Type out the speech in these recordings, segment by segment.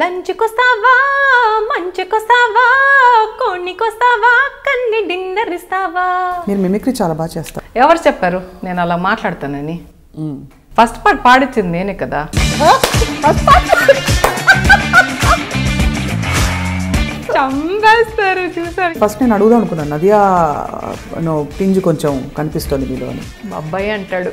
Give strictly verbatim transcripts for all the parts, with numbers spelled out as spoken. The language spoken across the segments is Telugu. లంచ్కొస్తావా మంచుకొస్తావా కొన్నికొస్తావా కన్ని డిన్నర్ ఇస్తావా. మీరు మిమిక్రీ చాలా బాగా చేస్తారు. ఎవరు చెప్పారు నేను అలా మాట్లాడతానని? ఫస్ట్ పార్ట్ పాడించింది నేనే కదా. చంపేస్తారు చూసారు. ఫస్ట్ నేను అడుగుదాం అనుకున్నాను, నదియా పింజు కొంచెం కనిపిస్తుంది మీలో అని. అబ్బాయి అంటాడు.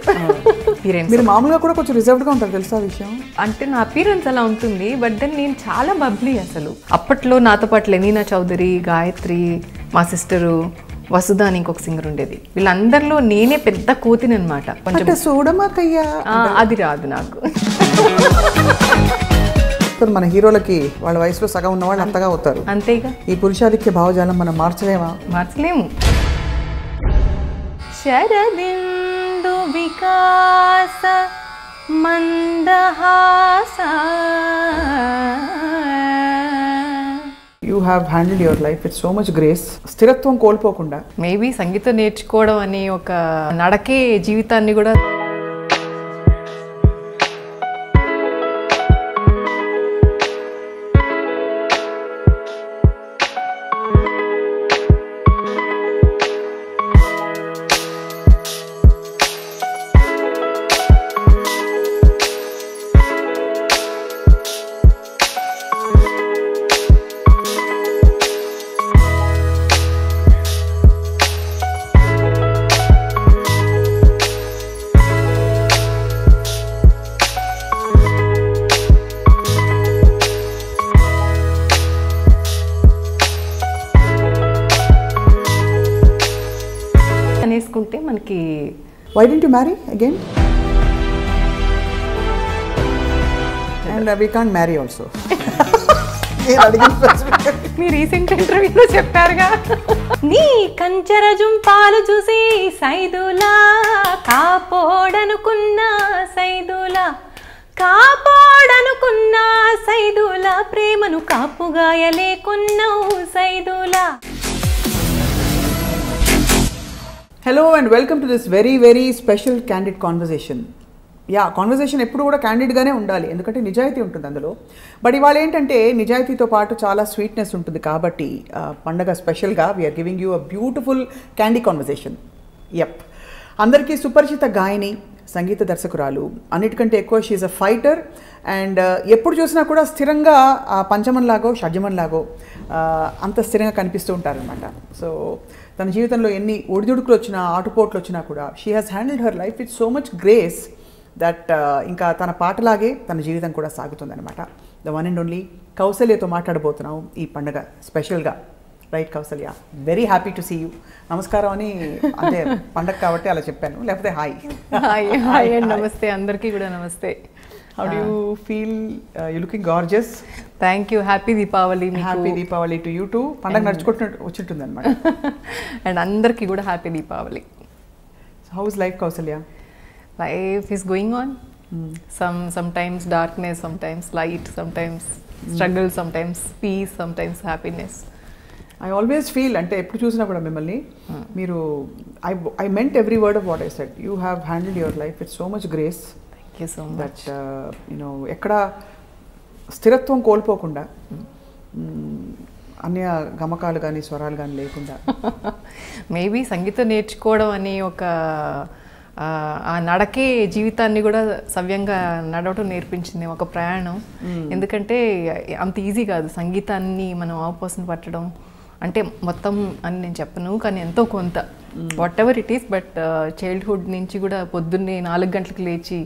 మీరు మామూలుగా కూడా కొంచెం రిజర్వ్డ్గా ఉంటారు తెలుసా విషయం? అంటే నా అపీరెన్స్ అలా ఉంటుంది, బట్ దెన్ నేను చాలా బబ్లీ అసలు. అప్పట్లో నాతో పాటు లెనీనా చౌదరి, గాయత్రి, మా సిస్టరు వసుదా అని ఇంకొక సింగర్ ఉండేది. వీళ్ళందరిలో నేనే పెద్ద కోతిని అనమాట. కొంచెం చూడమాకయ్యా అది రాదు నాకు. మన హీరోలకి వాళ్ళ వయసులో సగం ఉన్న వాళ్ళు అంతగా అవుతారు అంతేగా. ఈ పురుషాధిక్య భావజాలం మనం మార్చలేమా? మార్చలేము. శరదిందు వికాస మందహాస. You have handled your life with so much grace. స్థిరత్వం కోల్పోకుండా మేబీ సంగీతం నేర్చుకోవడం అనే ఒక నడకే జీవితాన్ని కూడా. Why didn't you marry again? And uh, we can't marry also. మీ రీసెంట్ ఇంటర్వ్యూలో చెప్పారుగా, నీ కంచరజం పాలు చూసి సైదులా కాపోడనుకున్నా సైదులా కాపోడనుకున్నా సైదులా ప్రేమను కాపుగాయలేకున్నావు సైదులా. Hello and welcome to this very very special candid conversation. Yeah conversation ఎప్పుడు కూడా క్యాండిడ్గానే ఉండాలి, ఎందుకంటే నిజాయితీ ఉంటుంది అందులో. బట్ ఇవాళ ఏంటంటే నిజాయితీతో పాటు చాలా స్వీట్నెస్ ఉంటుంది కాబట్టి పండగ స్పెషల్గా we are giving you a beautiful candid conversation. Yup, అందరికీ సుపరిచిత గాయని, సంగీత దర్శకురాలు, అన్నిటికంటే ఎక్కువ షీఈస్ అ ఫైటర్. అండ్ ఎప్పుడు చూసినా కూడా స్థిరంగా పంచమన్లాగో షడ్జమన్లాగో అంత స్థిరంగా కనిపిస్తూ ఉంటారనమాట. సో తన జీవితంలో ఎన్ని ఒడిదుడుకులు వచ్చినా ఆటుపోట్లు వచ్చినా కూడా she has handled her life with so much grace that ఇంకా తన పాటలాగే తన జీవితం కూడా సాగుతుందనమాట. ద వన్ అండ్ ఓన్లీ కౌసల్యతో మాట్లాడబోతున్నాం ఈ పండుగ స్పెషల్గా. Right Kausalya, very happy to see you. నమస్కారం అని అంటే పండగ కాబట్టి అలా చెప్పాను, లేకపోతే హాయ్ హాయ్ అండ్ నమస్తే అందరికీ కూడా. నమస్తే. How do you feel? Uh, you're looking gorgeous. Thank you. Happy Deepavali. Happy Deepavali to you too. Pandag naduchukuntu vachittundi anamata. And andarki kuda happy Deepavali. So how is life, Kausalya? Life is going on. Mm. Some sometimes darkness, sometimes light, sometimes struggle, mm. sometimes peace, sometimes happiness. I always feel ante eppudu chusina kuda mimmalni meeru I I meant every word of what I said. You have handled your life with so much grace. That you know ఎక్కడ స్థిరత్వం కోల్పోకుండా అన్య గమకాలు కానీ స్వరాలు కానీ లేకుండా మేబీ సంగీతం నేర్చుకోవడం అనే ఒక ఆ నడకే జీవితాన్ని కూడా సవ్యంగా నడవటం నేర్పించింది ఒక ప్రయాణం. ఎందుకంటే అంత ఈజీ కాదు సంగీతాన్ని మనం ఆపోజిషన్ పట్టడం అంటే. మొత్తం అని నేను చెప్పను కానీ ఎంతో కొంత whatever it is. But childhood నుంచి కూడా పొద్దున్నే నాలుగు గంటలకు లేచి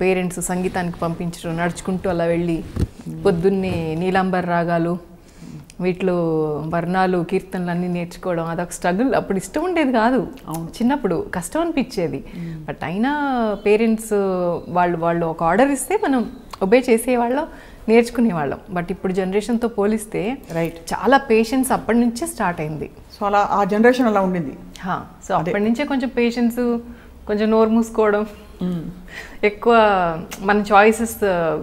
పేరెంట్స్ సంగీతానికి పంపించడం, నడుచుకుంటూ అలా వెళ్ళి పొద్దున్నే నీలాంబర్ రాగాలు వీటిలో వర్ణాలు కీర్తనలు అన్నీ నేర్చుకోవడం అదొక స్ట్రగుల్. అప్పుడు ఇష్టం ఉండేది కాదు చిన్నప్పుడు, కష్టం అనిపించేది. బట్ అయినా పేరెంట్స్ వాళ్ళు వాళ్ళు ఒక ఆర్డర్ ఇస్తే మనం ఒబే చేసేవాళ్ళం, నేర్చుకునేవాళ్ళం. బట్ ఇప్పుడు జనరేషన్తో పోలిస్తే రైట్ చాలా పేషెన్స్ అప్పటి నుంచే స్టార్ట్ అయింది. సో అలా ఆ జనరేషన్ అలా ఉండింది. సో అప్పటి నుంచే కొంచెం పేషెన్స్, కొంచెం నోరు మూసుకోవడం ఎక్కువ. మన choices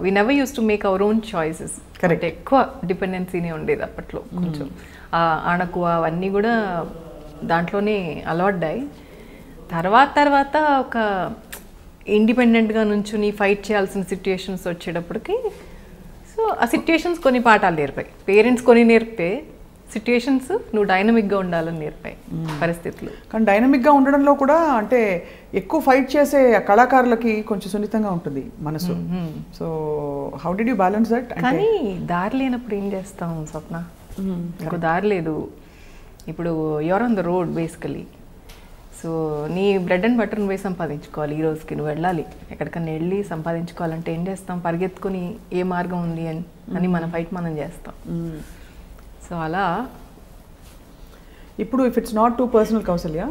we never use to make our own choices. Correct, ఎక్కువ డిపెండెన్సీనే ఉండేది అప్పట్లో. కొంచెం అణకు అవన్నీ కూడా దాంట్లోనే అలవాడ్డాయి. తర్వాత తర్వాత ఒక ఇండిపెండెంట్గా నుంచుని ఫైట్ చేయాల్సిన సిచ్యుయేషన్స్ వచ్చేటప్పటికి So, a situations koni paatalu nerpai. Parents koni nerpe situations nu dynamic ga undalani nerpai paristhitulu. Kan dynamic ga undadanlo kuda ante ekku fight chese kalakarulaki koncham sunitanga untundi manasu. So, how did you balance that? Kani daarlenapudu em chestam Swapna. Nikku daarledu. Ippudu you are on the road basically. So, నీ బ్రెడ్ అండ్ బటర్ నువ్వే సంపాదించుకోవాలి, ఈ రోజుకి నువ్వు వెళ్ళాలి, ఎక్కడికన్నా వెళ్ళి సంపాదించుకోవాలంటే ఏం చేస్తాం, పరిగెత్తుకుని ఏ మార్గం ఉంది అని అని మన ఫైట్ మనం చేస్తాం. సో అలా ఇప్పుడు if it's not too personal Kausalya,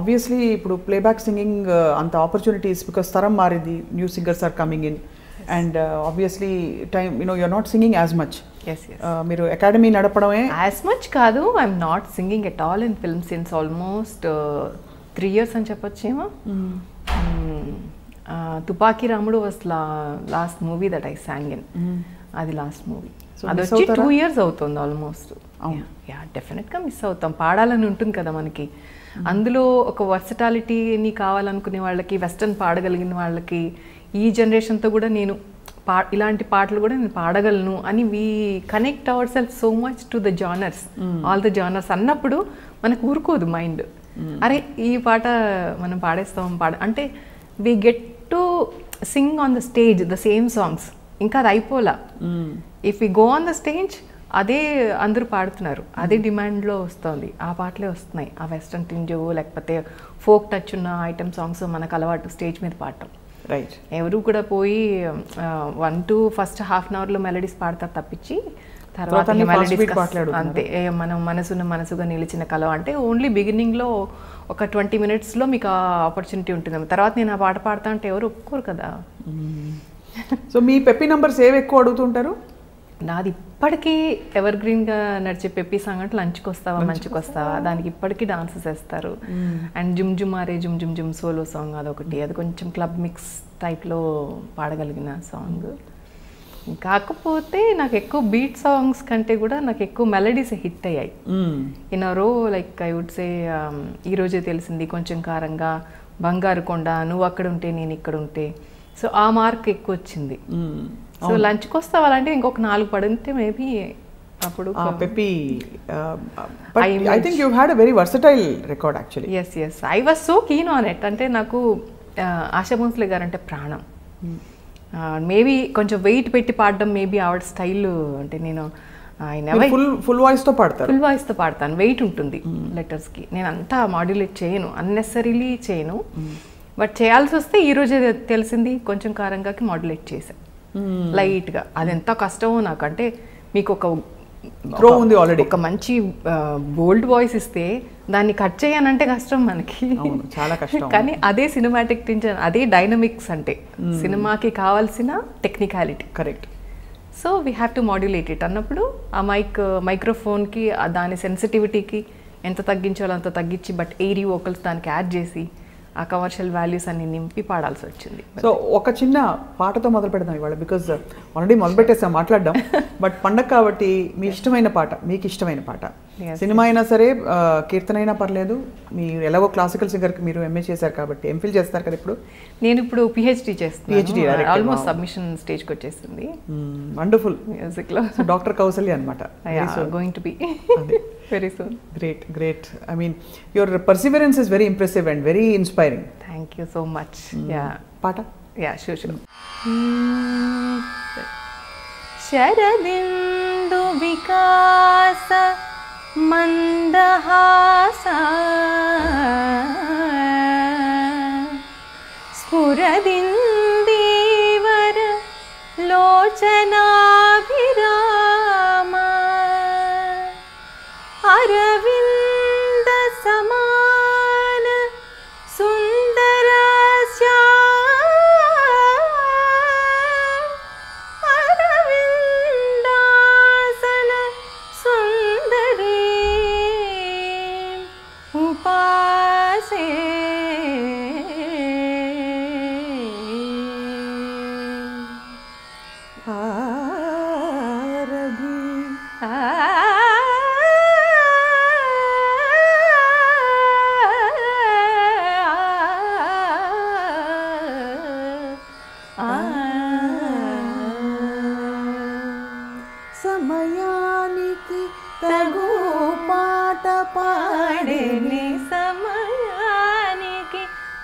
obviously ఇప్పుడు ప్లేబ్యాక్ సింగింగ్ అంత ఆపర్చునిటీస్ బికాస్ తరం మారింది, new singers are coming in and obviously time you know you are not singing as much. మీరు అకాడమీ నడపడమే యాజ్ మచ్ కాదు, I'm not singing at all in film since almost three years అని చెప్పచ్చేమో. Tupaki Ramudu was last movie that I sang in, అది లాస్ట్ మూవీ, అది వచ్చి టూ ఇయర్స్ అవుతుంది ఆల్మోస్ట్. యా డెఫినెట్గా మిస్ అవుతాం, పాడాలని ఉంటుంది కదా మనకి. అందులో ఒక వర్సటాలిటీని కావాలనుకునే వాళ్ళకి, వెస్టర్న్ పాడగలిగిన వాళ్ళకి, ఈ జనరేషన్తో కూడా నేను పా ఇలాంటి పాటలు కూడా నేను పాడగలను అని we connect our self so much to the genres, all the genres అన్నప్పుడు మనకు ఊరుకోదు మైండ్, అరే ఈ పాట మనం పాడేస్తాం పాడ అంటే we get to sing on the stage the same songs. ఇంకా అది అయిపోలా, if you go on the stage అదే అందరూ పాడుతున్నారు, అదే డిమాండ్లో వస్తుంది, ఆ పాటలే వస్తున్నాయి, ఆ వెస్ట్రన్ టింజో లేకపోతే ఫోక్ టచ్ ఉన్న ఐటమ్ సాంగ్స్ మనకు అలవాటు స్టేజ్ మీద పాడటం. రైట్, ఎవరు కూడా పోయి one two first half an అవర్లో మెలడీస్ పాడతారు తప్పించి తర్వాత అంతే. మనం మనసున్న మనసుగా నిలిచిన కళ అంటే ఓన్లీ బిగినింగ్లో ఒక ట్వంటీ మినిట్స్లో మీకు ఆ ఆపర్చునిటీ ఉంటుంది, తర్వాత నేను ఆ పాట పాడతా అంటే ఎవరు ఒప్పుకోరు కదా. సో మీ పెప్పి నంబర్స్ ఏవి ఎక్కువ అడుగుతుంటారు? నాది ఇప్పటికీ ఎవర్ గ్రీన్గా నడిచే పెప్పి సాంగ్ అంటే లంచ్కి వస్తావా మంచికి వస్తావా, దానికి ఇప్పటికీ డాన్సెస్ వేస్తారు. అండ్ జుమ్ జుమ్ ఆరే జుమ్ జుమ్ జుమ్ సోలో సాంగ్ అదొకటి, అది కొంచెం క్లబ్ మిక్స్ టైప్లో పాడగలిగిన సాంగ్. కాకపోతే నాకు ఎక్కువ బీట్ సాంగ్స్ కంటే కూడా నాకు ఎక్కువ మెలడీస్ హిట్ అయ్యాయి in a row. Like I would say ఈరోజే తెలిసింది, కొంచెం కారంగా, బంగారు కొండ, నువ్వు అక్కడ ఉంటే నేను ఇక్కడ ఉంటే, సో ఆ మార్క్ ఎక్కువ వచ్చింది. సో లంచ్కి వస్తా అలాంటి ఇంకొక నాలుగు పడితే మేబీ అప్పుడు peppy. I think you had a very versatile record actually. yes yes I was so keen on it. అంటే నాకు ఆశా భోంస్లే గారు అంటే ప్రాణం. మేబీ కొంచెం వెయిట్ పెట్టి పాడడం మేబీ ఆవిడ స్టైల్, అంటే నేను ఆయన ఫుల్ ఫుల్ వాయిస్తో పాడతాను, ఫుల్ వాయిస్తో పాడతాను, వెయిట్ ఉంటుంది లెటర్స్కి, నేను అంతా మాడ్యులేట్ చేయను, అన్నెసరీలీ చేయను. బట్ చేయాల్సి వస్తే ఈరోజు తెలిసింది కొంచెం కారంగాకి మాడ్యులేట్ చేశాను లైట్గా. అది ఎంత కష్టమో నాకంటే, మీకు ఒక త్రో ఉంది ఆల్రెడీ, ఒక మంచి బోల్డ్ వాయిస్ ఇస్తే దాన్ని కట్ చేయాలంటే కష్టం మనకి, చాలా కష్టం. కానీ అదే సినిమాటిక్ టెన్షన్, అదే డైనమిక్స్, అంటే సినిమాకి కావాల్సిన technicality. Correct. So we have to modulate it అన్నప్పుడు ఆ మైక్ మైక్రోఫోన్కి దాని సెన్సిటివిటీకి ఎంత తగ్గించాలో అంత తగ్గించి, బట్ ఎయిరీ వోకల్స్ దానికి యాడ్ చేసి ఆ కమర్షియల్ వాల్యూస్ అన్ని నింపి పాడాల్సి వచ్చింది. సో ఒక చిన్న పాటతో మొదలు పెడదాం ఇవాళ, బికాజ్ ఆల్రెడీ మొదలు పెట్టేసాం మాట్లాడడం, బట్ పండగ కాబట్టి మీ ఇష్టమైన పాట, మీకు ఇష్టమైన పాట, సినిమా అయినా సరే కీర్తన అయినా పర్లేదు. మీరు ఎలాగో క్లాసికల్ సింగర్కి మీరు ఎంఏ చేశారు కాబట్టి, ఎంఫిల్ చేస్తారు కదా ఇప్పుడు? నేను ఇప్పుడు పిహెచ్డి చేస్తాను, పిహెచ్డి ఆల్మోస్ట్ సబ్మిషన్ స్టేజ్కి వచ్చేసింది. వండర్ఫుల్ మ్యూజిక్లో డాక్టర్ కౌసల్య అనమాట. Going to be very soon. great great I mean your perseverance is very impressive and very inspiring. thank you so much. mm. yeah pata yeah sure sure mm. sharadindu vikasa mandahasa spuradindivara lochana అరవింద సమాన సుందరస్యా అరవిందాసన సుందరీ ఉపాసే. ఆ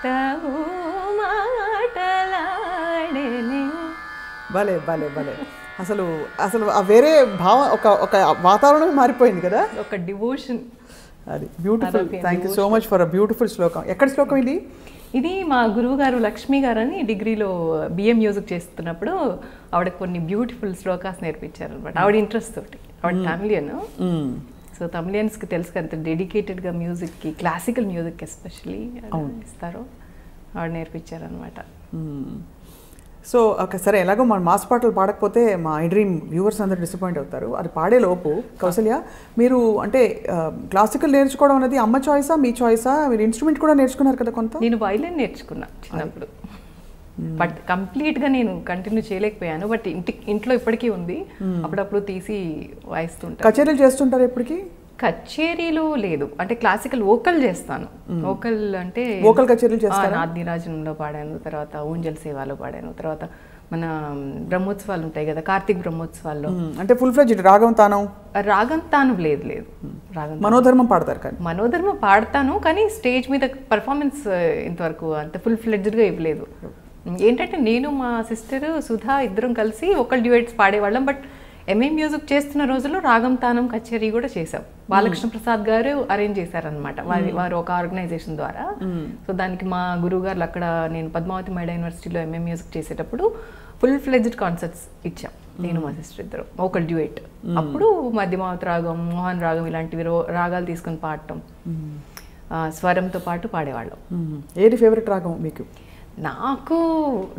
తవు మాటలాడెనే భలే భలే భలే అసలు అసలు ఆ వేరే భావం ఒక ఒక వాతావరణం మారిపోయింది కదా ఒక డివోషన్ అది beautiful thank you so much for a beautiful శ్లోకం ఎక్కడ శ్లోకం ఇది ఇది మా గురువు గారు లక్ష్మి గారని డిగ్రీలో బిఎం మ్యూజిక్ చేస్తున్నప్పుడు ఆవిడ కొన్ని బ్యూటిఫుల్ శ్లోకాస్ నేర్పించారు అన్నమాట ఆవిడ ఇంట్రెస్ట్ తోటి ఆవిడ తమిళియన్ సో తమిళియన్స్ కి తెలుసు కదా డెడికేటెడ్ గా మ్యూజిక్ కి క్లాసికల్ మ్యూజిక్ కి ఎస్పెషల్లీ ఇస్తారు ఆవిడ నేర్పించారు అన్నమాట సో ఓకే సరే ఎలాగో మన మాస్ పాటలు పాడకపోతే మా ఐ డ్రీమ్ వ్యూవర్స్ అందరూ డిసప్పాయింట్ అవుతారు అది పాడేలోపు కౌసల్య మీరు అంటే క్లాసికల్ నేర్చుకోవడం అనేది అమ్మ చాయిసా మీ చాయిసా మీరు ఇన్స్ట్రుమెంట్ కూడా నేర్చుకున్నారు కదా కొంత నేను వైలిన్ నేర్చుకున్నా చిన్నప్పుడు బట్ కంప్లీట్గా నేను కంటిన్యూ చేయలేకపోయాను బట్ ఇంటి ఇంట్లో ఇప్పటికీ ఉంది అప్పుడప్పుడు తీసి వాయిస్తుంటాను కచేరీలు చేస్తుంటారు ఇప్పటికీ కచేరీలు లేదు అంటే క్లాసికల్ వోకల్ చేస్తాను వోకల్ అంటే వోకల్ కచేరీలు చేస్తాను ఆదిరాజనంలో పాడాను తర్వాత ఊంజల్ సేవాలో పాడాను తర్వాత మన బ్రహ్మోత్సవాలు ఉంటాయి కదా కార్తీక బ్రహ్మోత్సవాల్లో అంటే ఫుల్ ఫ్లెడ్జ్ రాగం తానం రాగం తానం లేదు లేదు రాగం మనోధర్మం పాడతారు కానీ మనోధర్మం పాడతాను కానీ స్టేజ్ మీద పర్ఫార్మెన్స్ ఇంతవరకు అంత ఫుల్ ఫ్లెడ్జ్డ్గా ఇవ్వలేదు ఏంటంటే నేను మా సిస్టర్ సుధా ఇద్దరం కలిసి వోకల్ డ్యూయెట్స్ పాడేవాళ్ళం but M A M music చేస్తున్న రోజుల్లో రాగం తానం కచేరీ కూడా చేసాం బాలకృష్ణ ప్రసాద్ గారు అరేంజ్ చేశారనమాట వారి వారు ఒక ఆర్గనైజేషన్ ద్వారా సో దానికి మా గురువు గారు అక్కడ నేను పద్మావతి మహిళా యూనివర్సిటీలో ఎం ఏ ఎం మ్యూజిక్ చేసేటప్పుడు ఫుల్ ఫ్లెజ్డ్ కాన్సర్ట్స్ ఇచ్చాం నేను మా సిస్టర్ ఇద్దరు ఒక డ్యూయెట్ అప్పుడు మధ్యమావతి రాగం మోహన్ రాగం ఇలాంటివి రాగాలు తీసుకుని పాడటం స్వరంతో పాటు పాడేవాళ్ళం ఏది ఫేవరెట్ రాగం మీకు నాకు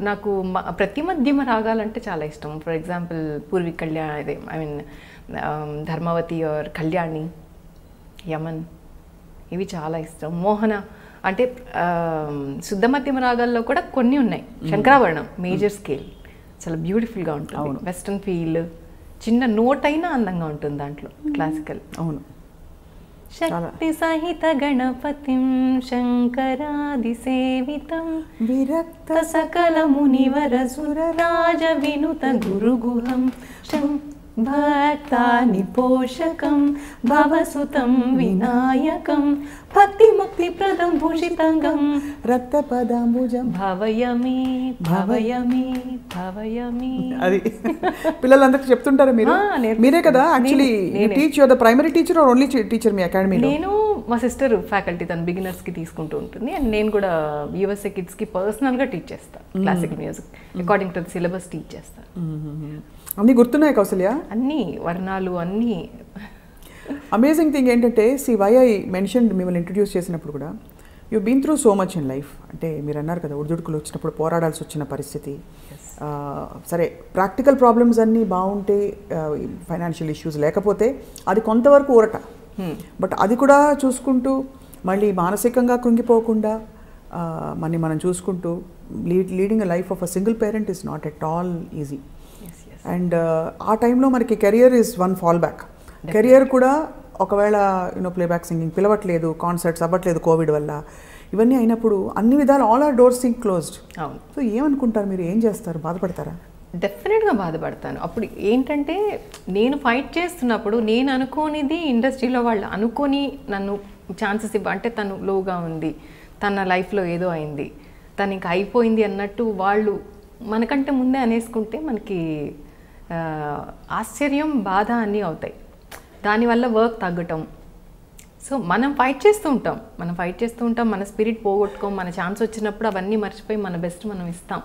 నాకు ప్రతి మధ్యమ రాగాలంటే చాలా ఇష్టం ఫర్ ఎగ్జాంపుల్ పూర్వీ కళ్యాణ్ అదే I mean Dharmavati or Kalyani Yaman ఇవి చాలా ఇష్టం మోహన అంటే శుద్ధ మధ్యమ రాగాల్లో కూడా కొన్ని ఉన్నాయి శంకరాభరణం మేజర్ స్కేల్ చాలా బ్యూటిఫుల్గా ఉంటుంది వెస్టర్న్ ఫీల్ చిన్న నోట్ అయినా అందంగా ఉంటుంది దాంట్లో క్లాసికల్ అవును శక్తి సహిత గణపతిం శంకరాదిసేవితం విరక్త సకలమునివరసుర రాజ వినుత గురు గుహం భక్తాని పోషకం భవసుతం వినాయకం పతి ముక్తి ప్రదం భూషితం రత్త పదాంబుజం భవయమి భవయమి భవయమి అది పిల్లలందరికీ చెప్తుంటారు మీరు మీరే కదా actually teach you are the primary teacher or only teacher మీ అకాడమీలో నేను మా సిస్టర్ ఫ్యాకల్టీ తన బిగినర్స్ కి తీసుకుంటూ ఉంటుంది అండ్ నేను కూడా యుఎస్ఏ కిడ్స్ కి పర్సనల్ గా టీచ్ చేస్తాను classical music according to the syllabus teach చేస్తాను అన్నీ గుర్తున్నాయి కౌసల్య అన్నీ వర్ణాలు అన్నీ అమేజింగ్ థింగ్ ఏంటంటే సి వై ఐ మెన్షన్ మిమ్మల్ని ఇంట్రడ్యూస్ చేసినప్పుడు కూడా you been through so much in life అంటే మీరు అన్నారు కదా ఒడిదుడుకులు వచ్చినప్పుడు పోరాడాల్సి వచ్చిన పరిస్థితి సరే ప్రాక్టికల్ ప్రాబ్లమ్స్ అన్నీ బాగుంటే ఫైనాన్షియల్ ఇష్యూస్ లేకపోతే అది కొంతవరకు ఊరట బట్ అది కూడా చూసుకుంటూ మళ్ళీ మానసికంగా కృంగిపోకుండా మళ్ళీ మనం చూసుకుంటూ lead leading a life of a single parent is not at all easy and ఆ టైంలో మనకి career is one fall back career కూడా ఒకవేళ యూనో ప్లేబ్యాక్ సింగింగ్ పిలవట్లేదు కాన్సర్ట్స్ అవ్వట్లేదు కోవిడ్ వల్ల ఇవన్నీ అయినప్పుడు అన్ని విధాలు all are doors Singh closed అవును సో ఏమనుకుంటారు మీరు ఏం చేస్తారు బాధపడతారా డెఫినెట్గా బాధపడతాను అప్పుడు ఏంటంటే నేను ఫైట్ చేస్తున్నప్పుడు నేను అనుకోనిది ఇండస్ట్రీలో వాళ్ళు అనుకొని నన్ను ఛాన్సెస్ ఇవ్వ అంటే తను లోగా ఉంది తన లైఫ్లో ఏదో అయింది తను ఇంకా అయిపోయింది అన్నట్టు వాళ్ళు మనకంటే ముందే అనేసుకుంటే మనకి ఆశ్చర్యం బాధ అన్నీ అవుతాయి దానివల్ల వర్క్ తగ్గటం సో మనం ఫైట్ చేస్తూ ఉంటాం మనం ఫైట్ చేస్తూ ఉంటాం మన స్పిరిట్ పోగొట్టుకోం మన ఛాన్స్ వచ్చినప్పుడు అవన్నీ మర్చిపోయి మన బెస్ట్ మనం ఇస్తాం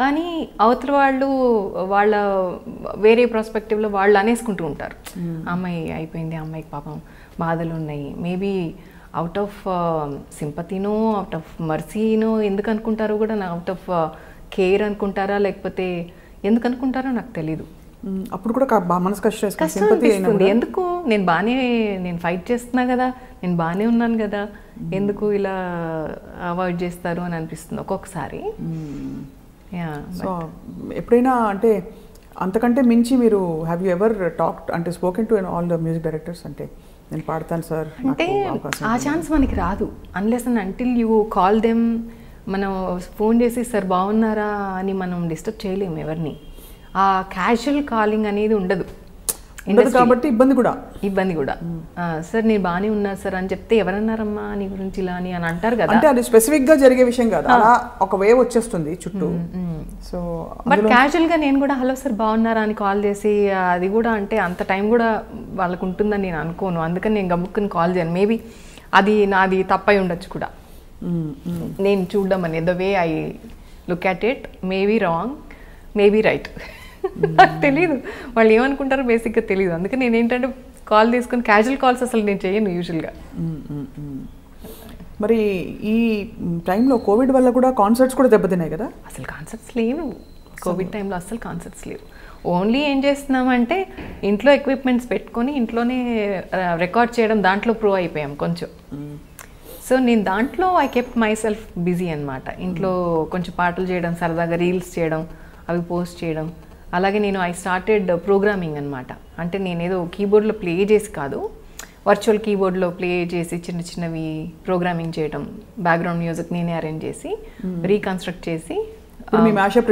కానీ అవతల వాళ్ళు వాళ్ళ వేరే ప్రాస్పెక్టివ్లో వాళ్ళు అనేసుకుంటూ ఉంటారు అమ్మాయి అయిపోయింది అమ్మాయికి పాపం బాధలు ఉన్నాయి మేబీ అవుట్ ఆఫ్ సింపతినో అవుట్ ఆఫ్ మర్సీనో ఎందుకు అనుకుంటారో కూడా నా అవుట్ ఆఫ్ కేర్ అనుకుంటారా లేకపోతే ఎందుకు అనుకుంటారో నాకు తెలీదు అప్పుడు కూడా మనసు కష్టం ఎందుకు నేను బాగానే నేను ఫైట్ చేస్తున్నా కదా నేను బాగానే ఉన్నాను కదా ఎందుకు ఇలా అవాయిడ్ చేస్తారు అని అనిపిస్తుంది ఒక్కొక్కసారి సో ఎప్పుడైనా అంటే అంతకంటే మించి మీరు హ్యావ్ యూ ఎవర్ టాక్ అంటే spoken to all the music directors అంటే నేను పాడతాను సార్ అంటే ఆ ఛాన్స్ మనకి రాదు unless and until you call them మనం ఫోన్ చేసి సార్ బాగున్నారా అని మనం డిస్టర్బ్ చేయలేము ఎవరిని ఆ క్యాజువల్ కాలింగ్ అనేది ఉండదు ఇబ్బంది కూడా. సార్ నేను బాగానే ఉన్నా సార్ అని చెప్తే ఎవరన్నారమ్మా నీ గురించి ఇలా అని అని అంటారు కదా. అంటే అది స్పెసిఫిక్ గా జరిగే విషయం కాదు, అలా ఒక వేవ్ వచ్చేస్తుంది చుట్టూ. సో బట్ క్యాజువల్ గా నేను కూడా హలో సార్ బాగున్నారా అని కాల్ చేసి అది కూడా అంటే అంత టైం కూడా వాళ్ళకు ఉంటుందని నేను అనుకోను. అందుకని నేను గమ్ముక్కుని కాల్ చేయను. మేబీ అది నాది తప్పై ఉండొచ్చు కూడా. నేను చూడడం అనే the way I look at it maybe wrong maybe right, నాకు తెలీదు వాళ్ళు ఏమనుకుంటారో బేసిక్గా తెలీదు. అందుకే నేను ఏంటంటే కాల్ తీసుకుని క్యాజువల్ కాల్స్ అసలు నేను చేయను యూజువల్గా. మరి ఈ టైంలో కోవిడ్ వల్ల కూడా కాన్సర్ట్స్ కూడా దెబ్బతిన్నాయి కదా. అసలు కాన్సర్ట్స్ లేవు కోవిడ్ టైంలో, అస్సలు కాన్సర్ట్స్ లేవు. ఓన్లీ ఏం చేస్తున్నామంటే ఇంట్లో ఎక్విప్మెంట్స్ పెట్టుకొని ఇంట్లోనే రికార్డ్ చేయడం, దాంట్లో ప్రూవ్ అయిపోయాం కొంచెం. సో నేను దాంట్లో I kept myself busy అనమాట. ఇంట్లో కొంచెం పాటలు చేయడం, సరదాగా రీల్స్ చేయడం, అవి పోస్ట్ చేయడం. అలాగే నేను ఐ స్టార్టెడ్ ప్రోగ్రామింగ్ అనమాట. అంటే నేనేదో కీబోర్డ్లో ప్లే చేసి కాదు, వర్చువల్ కీబోర్డ్లో ప్లే చేసి చిన్న చిన్నవి ప్రోగ్రామింగ్ చేయడం, బ్యాక్గ్రౌండ్ మ్యూజిక్ నేనే అరేంజ్ చేసి రీకన్స్ట్రక్ట్ చేసి నా మ్యాషప్,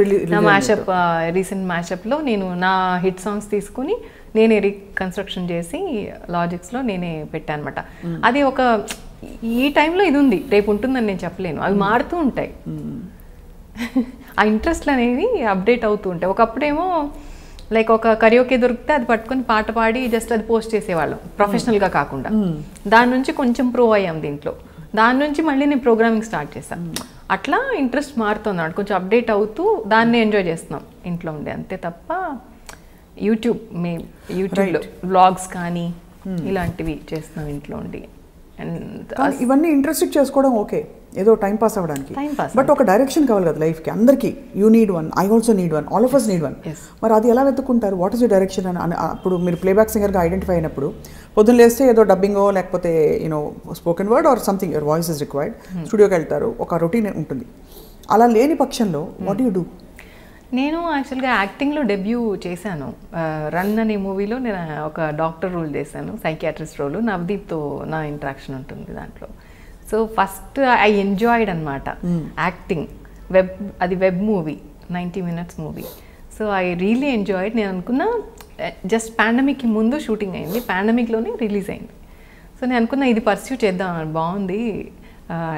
రీసెంట్ మ్యాషప్లో నేను నా హిట్ సాంగ్స్ తీసుకుని నేనే రీకన్స్ట్రక్షన్ చేసి లాజిక్స్లో నేనే పెట్టాను అనమాట. అది ఒక ఈ టైంలో ఇది ఉంది, రేపు ఉంటుందని నేను చెప్పలేను, అవి మారుతూ ఉంటాయి. ఆ ఇంట్రెస్ట్లు అనేవి అప్డేట్ అవుతూ ఉంటాయి. ఒకప్పుడేమో లైక్ ఒక కరియోకే దొరికితే అది పట్టుకొని పాట పాడి జస్ట్ అది పోస్ట్ చేసేవాళ్ళం ప్రొఫెషనల్గా కాకుండా. దాని నుంచి కొంచెం ప్రూవ్ అయ్యాం దీంట్లో, దాని నుంచి మళ్ళీ నేను ప్రోగ్రామింగ్ స్టార్ట్ చేశాను. అట్లా ఇంట్రెస్ట్ మారుతుంది, కొంచెం అప్డేట్ అవుతూ దాన్ని ఎంజాయ్ చేస్తున్నాం ఇంట్లో ఉండే, అంతే తప్ప యూట్యూబ్ మే యూట్యూబ్లో వ్లాగ్స్ కానీ ఇలాంటివి చేస్తున్నాం ఇంట్లో ఉండి. ఇవన్నీ ఇంట్రెస్ట్ చేసుకోవడం ఓకే, ఏదో టైం పాస్ అవ్వడానికి, బట్ ఒక డైరెక్షన్ కావాలి కదా లైఫ్కి అందరికీ. You need one, I also need one, all of us need one. మరి అది ఎలా వెతుక్కుంటారు? వాట్ ఈస్ ది డైరెక్షన్ అని అప్పుడు మీరు ప్లేబ్యాక్ సింగర్గా ఐడెంటిఫై అయినప్పుడు పొద్దున్న లేస్తే ఏదో డబ్బింగో లేకపోతే you know spoken word or something your voice is required, స్టూడియోకి వెళ్తారు, ఒక రొటీన్ ఉంటుంది. అలా లేని పక్షంలో వాట్ యూ డూ? నేను యాక్చువల్గా యాక్టింగ్లో డెబ్యూ చేశాను. రన్ అనే మూవీలో నేను ఒక డాక్టర్ రోల్ చేశాను, సైకియాట్రిస్ట్ రోల్. నవదీప్తో నా ఇంటరాక్షన్ ఉంటుంది దాంట్లో. సో ఫస్ట్ ఐ ఎంజాయ్డ్ అనమాట యాక్టింగ్. వెబ్ అది web movie, ninety minutes movie. So I really enjoyed. నేను అనుకున్నా జస్ట్ పాండమిక్కి ముందు షూటింగ్ అయింది, పాండమిక్లోనే రిలీజ్ అయింది. సో నేను అనుకున్నా ఇది పర్స్యూ చేద్దాం, బాగుంది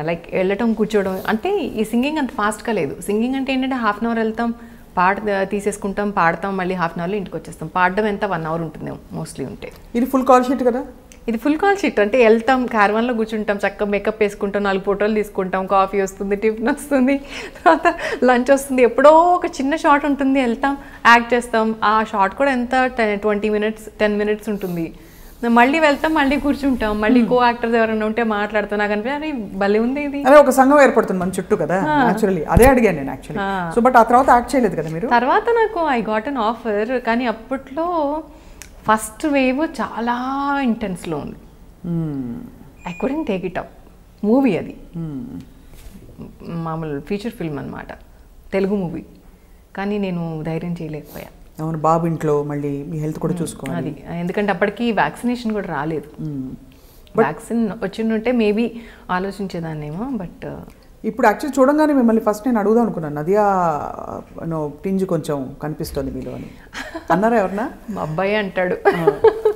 లైక్ వెళ్ళటం కూర్చోవడం. అంటే ఈ సింగింగ్ అంత ఫాస్ట్గా లేదు. సింగింగ్ అంటే ఏంటంటే హాఫ్ అన్ అవర్ వెళ్తాం, పాట తీసేసుకుంటాం, పాడతాం, మళ్ళీ హాఫ్ అన్ అవర్లో ఇంటికి వచ్చేస్తాం. పాడడం ఎంత వన్ అవర్ ఉంటుంది మోస్ట్లీ ఉంటే. ఇది ఫుల్ కాల్ షీట్ కదా, ఇది ఫుల్ కాల్ షీట్. అంటే వెళ్తాం, క్యారవాన్లో కూర్చుంటాం, చక్కగా మేకప్ వేసుకుంటాం, నాలుగు ఫోటోలు తీసుకుంటాం, కాఫీ వస్తుంది, టిఫిన్ వస్తుంది, తర్వాత లంచ్ వస్తుంది. ఎప్పుడో ఒక చిన్న షాట్ ఉంటుంది, వెళ్తాం, యాక్ట్ చేస్తాం. ఆ షాట్ కూడా ఎంత ట్వంటీ మినిట్స్ టెన్ మినిట్స్ ఉంటుంది. మళ్ళీ వెళ్తాం, మళ్ళీ కూర్చుంటాం, మళ్ళీ కో యాక్టర్స్ ఎవరైనా ఉంటే మాట్లాడుతాం. నాకు అనిపి భలే ఉంది ఇది, అదే ఒక సంఘం ఏర్పడుతుంది మన చుట్టూ కదా. యాక్చువల్లీ అదే అడిగాను నేను యాక్చువల్లీ. సో బట్ ఆ తర్వాత యాక్ట్ చేయలేదు కదా మీరు? తర్వాత నాకు ఐ గాట్ అన్ ఆఫర్, కానీ అప్పట్లో ఫస్ట్ వేవ్ చాలా ఇంటెన్స్లో ఉంది. I couldn't take it up. Movie అది మామూలు ఫీచర్ ఫిల్మ్ అనమాట, తెలుగు మూవీ, కానీ నేను ధైర్యం చేయలేకపోయా. అవును, బాబు ఇంట్లో మళ్ళీ మీ హెల్త్ కూడా చూసుకోవాలి. ఎందుకంటే అప్పటికి వ్యాక్సినేషన్ కూడా రాలేదు. వ్యాక్సిన్ వచ్చింటే మేబీ ఆలోచించేదాన్నేమో. బట్ ఇప్పుడు యాక్చువల్లీ చూడంగానే మిమ్మల్ని ఫస్ట్ నేను అడుగుదాం అనుకున్నాను, నదియా నో టింజ్ కొంచెం కనిపిస్తుంది మీలో అని అన్నారా ఎవరన్నా? మా అబ్బాయి అంటాడు.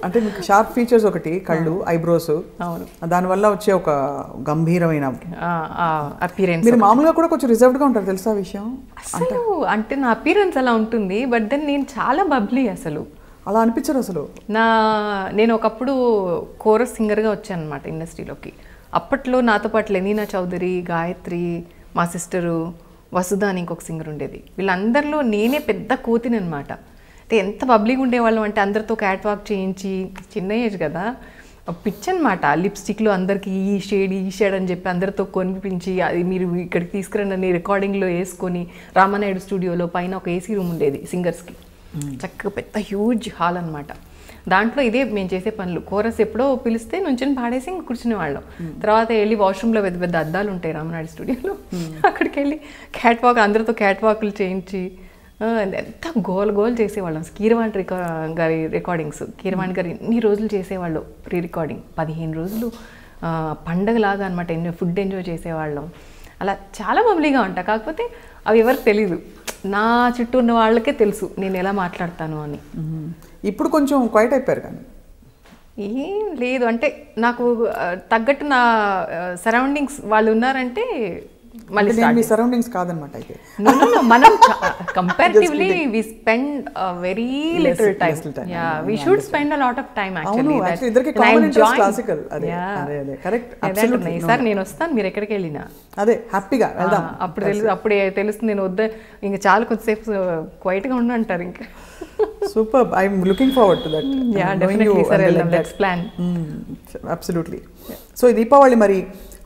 అంటే మీకు షార్ప్ ఫీచర్స్ ఒకటి, కళ్ళు, ఐబ్రోస్, దానివల్ల వచ్చే ఒక గంభీరమైన అపీరెన్స్. మీరు మామూలుగా కూడా కొంచెం రిజర్వ్డ్గా ఉంటారు తెలుసా విషయం? అసలు అంటే నా అపీరెన్స్ అలా ఉంటుంది, బట్ దెన్ నేను చాలా బబ్లీ. అసలు అలా అనిపించరు అసలు. నా నేను ఒకప్పుడు కోరస్ సింగర్గా వచ్చాను అనమాట ఇండస్ట్రీలోకి. అప్పట్లో నాతో పాటు లెనీనా చౌదరి, గాయత్రి, మా సిస్టరు వసుధ అని ఇంకొక సింగర్ ఉండేది. వీళ్ళందరిలో నేనే పెద్ద కోతిని అనమాట. అయితే ఎంత పబ్లిక్ ఉండేవాళ్ళం అంటే అందరితో క్యాట్ వాక్ చేయించి, చిన్న ఏజ్ కదా, పిచ్ అనమాట. లిప్స్టిక్లో అందరికీ ఈ షేడ్ ఈ షేడ్ అని చెప్పి అందరితో కొనిపించి, అది మీరు ఇక్కడికి తీసుకురండి అని రికార్డింగ్లో వేసుకొని, రామానాయుడు స్టూడియోలో పైన ఒక ఏసీ రూమ్ ఉండేది సింగర్స్కి, చక్కగా పెద్ద హ్యూజ్ హాల్ అనమాట. దాంట్లో ఇదే మేము చేసే పనులు. కోరస్ ఎప్పుడో పిలిస్తే నుంచొని పాడేసి కూర్చునేవాళ్ళం. తర్వాత వెళ్ళి వాష్రూమ్లో పెద్ద పెద్ద అద్దాలు ఉంటాయి రామనాయుడు స్టూడియోలో, అక్కడికి వెళ్ళి క్యాట్ వాక్, అందరితో క్యాట్ వాకులు చేయించి ఎంత గోల్ గోల్ చేసేవాళ్ళం. కీరవాణి రికా గారి రికార్డింగ్స్, కీరవాణి గారు ఎన్ని రోజులు చేసేవాళ్ళు ప్రీ రికార్డింగ్, పదిహేను రోజులు పండగలాగా అనమాట. ఎన్నో ఫుడ్ ఎంజాయ్ చేసేవాళ్ళం. అలా చాలా బబ్లీగా ఉంటా, కాకపోతే అవి ఎవరికి తెలీదు. I don't know how to do it. I don't know how to లేదు అంటే నాకు తగ్గట్టు నా సరౌండింగ్స్ వాళ్ళు ఉన్నారంటే మళ్ళీ మీ సరౌండింగ్స్ కాదన్నమాట అయితే నో నో మనం comparatively we spend very little time ya we should spend a lot of time actually that ఇదర్కి కామన్ క్లాసికల్ అదే అదే అదే కరెక్ట్ అబ్సల్యూట్లీ సార్ నేను వస్తాను మీరు ఎక్కడికి వెళ్ళినా అదే హ్యాపీగా వెళ్దాం అప్పుడు తెలుసు అప్పుడు తెలుస్తుంది నేను వద్ద ఇంకా చాలా కొంచెంసేపు క్వైట్ గా ఉండు అంటారు ఇంకా Superb. I'm looking forward to that. Yeah, definitely, sir. Let's plan. Mm, absolutely. Yeah. So, Deepavali Mari,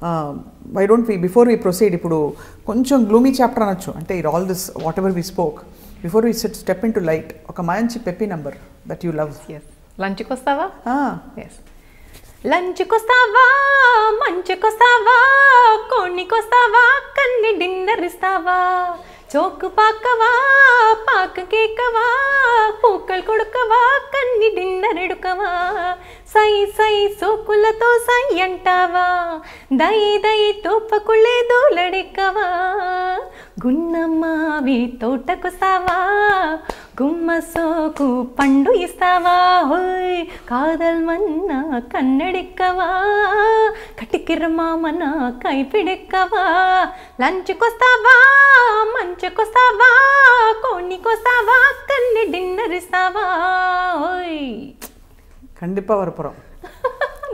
uh, why don't we, before we proceed, ipudu, koncham gloomy chapter anachu. Ante all this, whatever we spoke, before we step into light, oka manchi peppy number that you love. Yes. Lunch kostava? Ah. Yes. Lunch kostava, manch kostava, koni kostava, kanni dinner istava. Chok pakava, pak kekava, pookal kodukava, kanni dinner edukava. Sai sai sokulato sai antava, dai dai topakulle doladikava. Gunnamma vi totaku sava, gummasoku pandu istava. Hoy kadal manna kannadikava, katikirama mana kai pidikava. Lunch kostava, manch kostava, koni kostava, kanni dinner istava. Hoy கண்டிப்பா வரப்புறோம்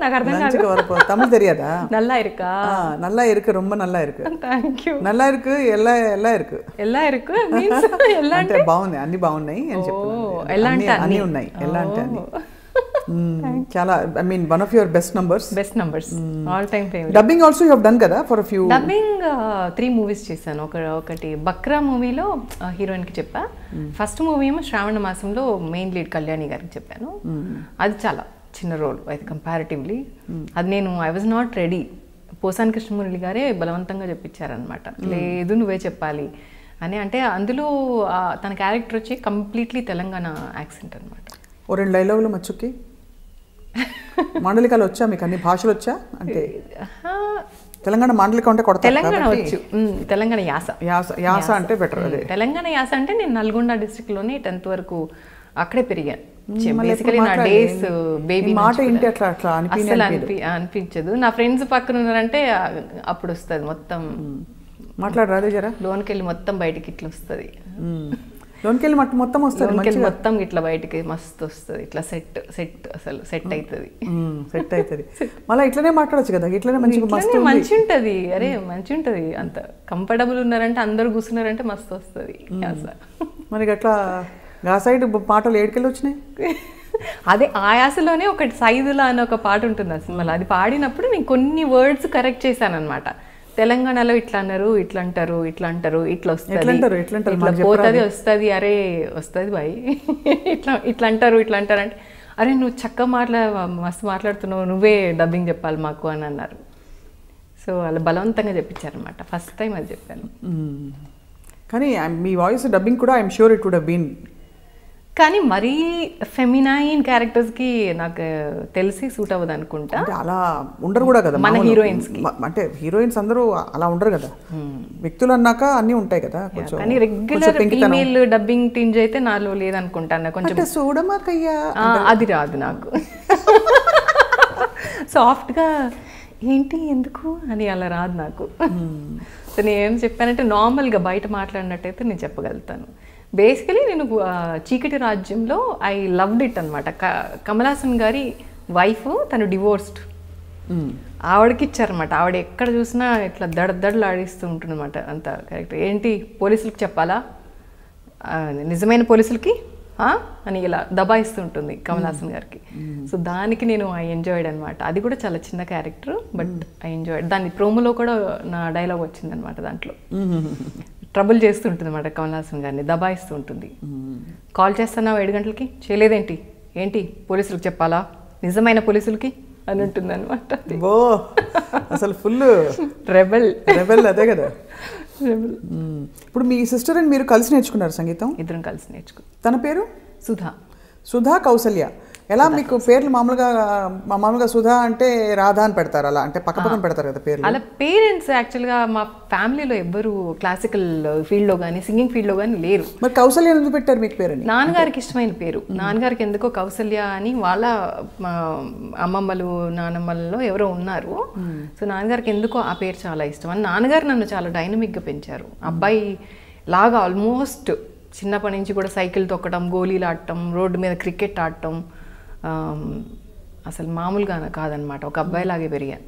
నాకు అర్థం కాదు లంచ్ వరకు తమిళ తెలియదా நல்லா இருக்கா நல்லா இருக்கு ரொம்ப நல்லா இருக்கு थैंक यू நல்லா இருக்கு எல்லா எல்லா இருக்கு எல்லா இருக்கு మీన్స్ எல்லா అంటే బాగుంది అన్ని బాగున్నాయి అని చెప్తున్నాను எல்லா అంటే అన్ని ఉన్నాయి எல்லா అంటే అన్ని చాలా I mean one of your best numbers best numbers all time favourite dubbing also you have done కదా for a few dubbing three movies చేశాను ఒక ఒకటి బక్రా మూవీలో హీరోయిన్ కి చెప్పా ఫస్ట్ మూవీ ఏమో శ్రావణ మాసంలో మెయిన్ లీడ్ కళ్యాణి గారికి చెప్పాను అది చాలా చిన్న రోల్ అయితే కంపారిటివ్లీ అది నేను I was not ready Posani Krishnamurali గారే బలవంతంగా చెప్పించారనమాట లేదు నువ్వే చెప్పాలి అని అంటే అందులో తన క్యారెక్టర్ వచ్చి కంప్లీట్లీ తెలంగాణ యాక్సెంట్ అనమాట ఓ రెండు డైలాగులు మచ్చుకి మాండలికాలు వచ్చా మీకు అన్ని భాషలు వచ్చా అంటే తెలంగాణ మాండలిక అంటే కొడతా తెలంగాణ వచ్చు తెలంగాణ యాస యాస యాస అంటే బెటర్ అదే తెలంగాణ యాస అంటే నేను నల్గొండ డిస్ట్రిక్ట్ లోనే tenth వరకు అక్కడే పెరిగాను బేసికలీ నా డేస్ బేబీ మాట ఏంటి అట్లా అట్లా అనిపించదు అనిపించదు నా ఫ్రెండ్స్ పక్కన ఉన్నారంటే అప్పుడు వస్తుంది మొత్తం మాట్లాడరాదే జరా లోన్కి వెళ్ళి మొత్తం బయటికి ఇట్లా వస్తుంది లోన్కి వెళ్ళి మొత్తం వస్తుంది లోన్కి వెళ్ళి మొత్తం ఇట్లా బయటికి మస్తు వస్తుంది ఇట్లా సెట్ సెట్ అసలు సెట్ అవుతుంది సెట్ అవుతుంది మళ్ళీ ఇట్లానే మాట్లాడచ్చు కదా ఇట్లానే మంచి మంచి ఉంటుంది అరే మంచి ఉంటుంది అంత కంఫర్టబుల్ ఉన్నారంటే అందరు కూర్చున్నారంటే మస్తు వస్తుంది మనకి అట్లా ఆ సైడ్ పాటలు ఏడుకెళ్ళి వచ్చినాయి అదే ఆయాసలోనే ఒక సైదులా అని ఒక పాట ఉంటుంది సినిమాలో అది పాడినప్పుడు నేను కొన్ని వర్డ్స్ కరెక్ట్ చేశాను అనమాట తెలంగాణలో ఇట్లా అన్నారు ఇట్లా అంటారు ఇట్లా అంటారు ఇట్లా వస్తుంది పోతుంది వస్తుంది అరే వస్తుంది బాయ్ ఇట్లా ఇట్లా అంటారు ఇట్లా అంటారు అంటే అరే నువ్వు చక్కగా మాట్లా మస్తు మాట్లాడుతున్నావు నువ్వే డబ్బింగ్ చెప్పాలి మాకు అని అన్నారు సో అలా బలవంతంగా చెప్పించారనమాట ఫస్ట్ టైం అది చెప్పాను కానీ మీ వాయిస్ డబ్బింగ్ కూడా I'm sure it would have been కానీ మరీ ఫెమినైన్ క్యారెక్టర్స్కి నాకు తెలిసి సూట్ అవ్వదు అనుకుంటా అలా ఉండరు కూడా కదా మన హీరోయిన్స్ అంటే హీరోయిన్స్ అందరూ అలా ఉండరు కదా వ్యక్తులు అన్నాక అన్నీ ఉంటాయి కదా కానీ రెగ్యులర్ ఫీమేల్ డబ్బింగ్ టింజ్ అయితే నాలో లేదనుకుంటాను కొంచెం చూడమాకయ్యా అది రాదు నాకు సాఫ్ట్గా ఏంటి ఎందుకు అని అలా రాదు నాకు సో నేనేం చెప్పానంటే నార్మల్గా బయట మాట్లాడినట్టయితే నేను చెప్పగలుగుతాను బేసికలీ నేను చీకటి రాజ్యంలో ఐ లవ్డ్ ఇట్ అనమాట కమలాసన్ గారి వైఫ్ తను డివోర్స్డ్ ఆవిడకి ఇచ్చారనమాట ఆవిడ ఎక్కడ చూసినా ఇట్లా దడదడలు ఆడిస్తూ ఉంటుందన్నమాట అంత కరెక్ట్ ఏంటి పోలీసులకు చెప్పాలా నిజమైన పోలీసులకి అని ఇలా దబాయిస్తూ ఉంటుంది కమలాసన్ గారికి సో దానికి నేను ఐ ఎంజాయ్డ్ అనమాట అది కూడా చాలా చిన్న క్యారెక్టర్ బట్ ఐ ఎంజాయ్డ్ దాని ప్రోమోలో కూడా నా డైలాగ్ వచ్చిందనమాట దాంట్లో ట్రబుల్ చేస్తుంటుంది అన్నమాట కమలాసన్ గారిని దబాయిస్తూ ఉంటుంది కాల్ చేస్తున్నావు ఏడు గంటలకి చేయలేదేంటి ఏంటి పోలీసులకు చెప్పాలా నిజమైన పోలీసులకి అని ఉంటుంది అనమాట ఓ అసలు ఫుల్ రెబెల్ రెబెల్ అదే కదా రెబెల్ ఇప్పుడు మీ సిస్టర్ అండ్ మీరు కలిసి నేర్చుకున్నారు సంగీతం ఇద్దరం కలిసి నేర్చుకున్నారు తన పేరు సుధా సుధా కౌసల్య ఎలా మీకు పేర్లు మామూలుగా మామూలుగా సుధా అంటే రాధా అని పెడతారు, అలా అంటే పక్క పక్కన పెడతారు కదా పేర్లు. అలా పేరెంట్స్ యాక్చువల్గా మా ఫ్యామిలీలో ఎవ్వరు క్లాసికల్ ఫీల్డ్లో కానీ సింగింగ్ ఫీల్డ్లో కానీ లేరు. మరి కౌసల్య ఎందుకు పెట్టారు మీకు పేరు? నాన్నగారికి ఇష్టమైన పేరు. నాన్నగారికి ఎందుకో కౌసల్య అని వాళ్ళ అమ్మమ్మలు నానమ్మలలో ఎవరో ఉన్నారు. సో నాన్నగారికి ఎందుకో ఆ పేరు చాలా ఇష్టం అని నాన్నగారు నన్ను చాలా డైనమిక్గా పెంచారు. అబ్బాయి లాగా ఆల్మోస్ట్ చిన్నప్పటి నుంచి కూడా సైకిల్ తొక్కడం, గోళీలు ఆడటం, రోడ్డు మీద క్రికెట్ ఆడటం అసలు మామూలుగా కాదనమాట. ఒక అబ్బాయిలాగే పెరిగాను.